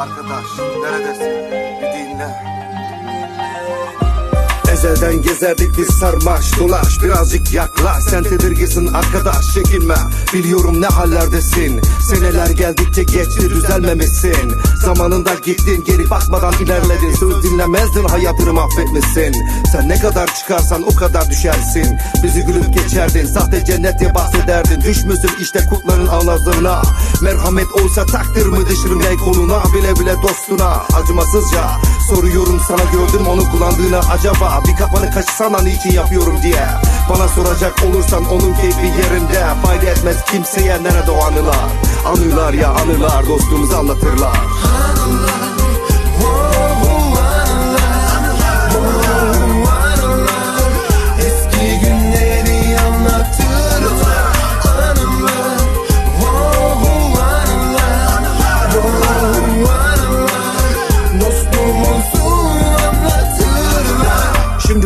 Arkadaş neredesin? Bir dinle. Ezeden gezerdik biz sarmaş dolaş, birazcık yaklaş, sen tedirginsin arkadaş, çekinme, biliyorum ne hallerdesin. Seneler geldikçe geçti, düzelmemişsin. Zamanında gittin, geri bakmadan ilerledin. Söz dinlemezdin, hayatını mahvetmişsin. Sen ne kadar çıkarsan o kadar düşersin. Bizi gülüp geçerdin, sahte cennete bahsederdin. Düşmüşsün işte kurtların ağızlarına. Merhamet olsa takdir mi düşürüm el koluna, bile bile dostuna acımasızca soruyorum sana, gördüm onu kullandığını acaba. Bir kafanı kaçırsan niçin yapıyorum diye bana soracak olursan, onun keyfi yerinde. Fayda etmez kimseye, nerede o anılar? Anılar ya anılar, dostumuzu anlatırlar. Anılar.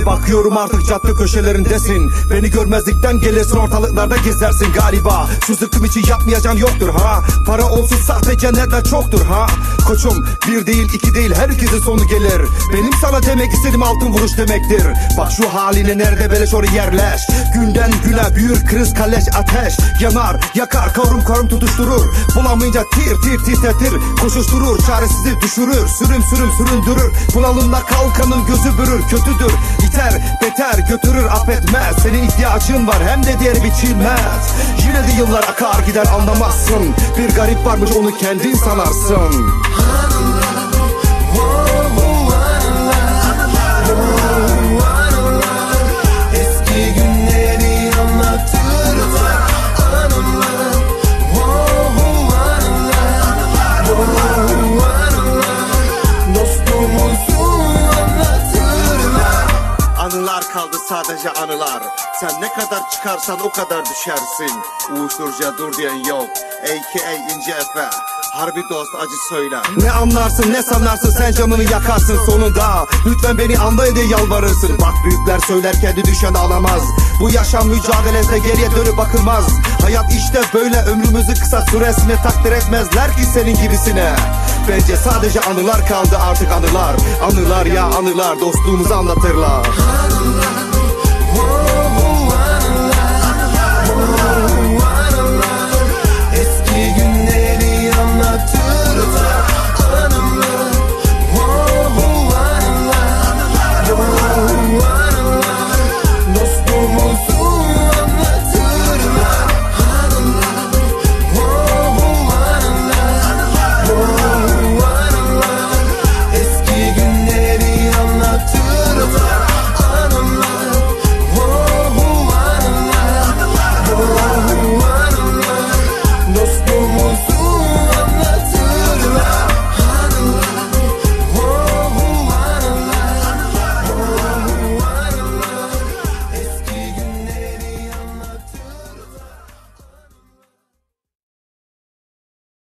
Bakıyorum artık cadde köşelerindesin. Beni görmezlikten gelirsin, ortalıklarda gezersin galiba. Şu zıkkım için yapmayacağın yoktur ha. Para olsun sahte cennetler çoktur ha. Koçum bir değil iki değil, herkesin sonu gelir. Benim sana demek istediğim altın vuruş demektir. Bak şu haline, nerede beleş oraya yerleş. Günden güne büyür kriz kaleş ateş. Yanar yakar kavrum kavrum tutuşturur. Bulamayınca tir tir titretir, koşuşturur çaresizi düşürür. Sürüm sürüm süründürür. Bunalımda kalkanın gözü bürür, kötüdür. Beter götürür, affetmez. Senin ihtiyacın var, hem de diğeri biçilmez. Yine de yıllar akar gider, anlamazsın. Bir garip varmış, onu kendin sanarsın. Kaldı sadece anılar. Sen ne kadar çıkarsan o kadar düşersin. Uyuşturucuya dur diyen yok. A.K.A. İnceefe. Harbi dost, acı söyler. Ne anlarsın ne sanarsın, sen canını yakarsın sonunda. Lütfen beni anlayın diye yalvarırsın. Bak büyükler söyler, kendi düşen ağlamaz. Bu yaşam mücadelesine geriye dönüp bakılmaz. Hayat işte böyle, ömrümüzü kısa süresine takdir etmezler ki senin gibisine. Bence sadece anılar kaldı artık, anılar. Anılar ya anılar, dostluğumuzu anlatırlar. Anılar.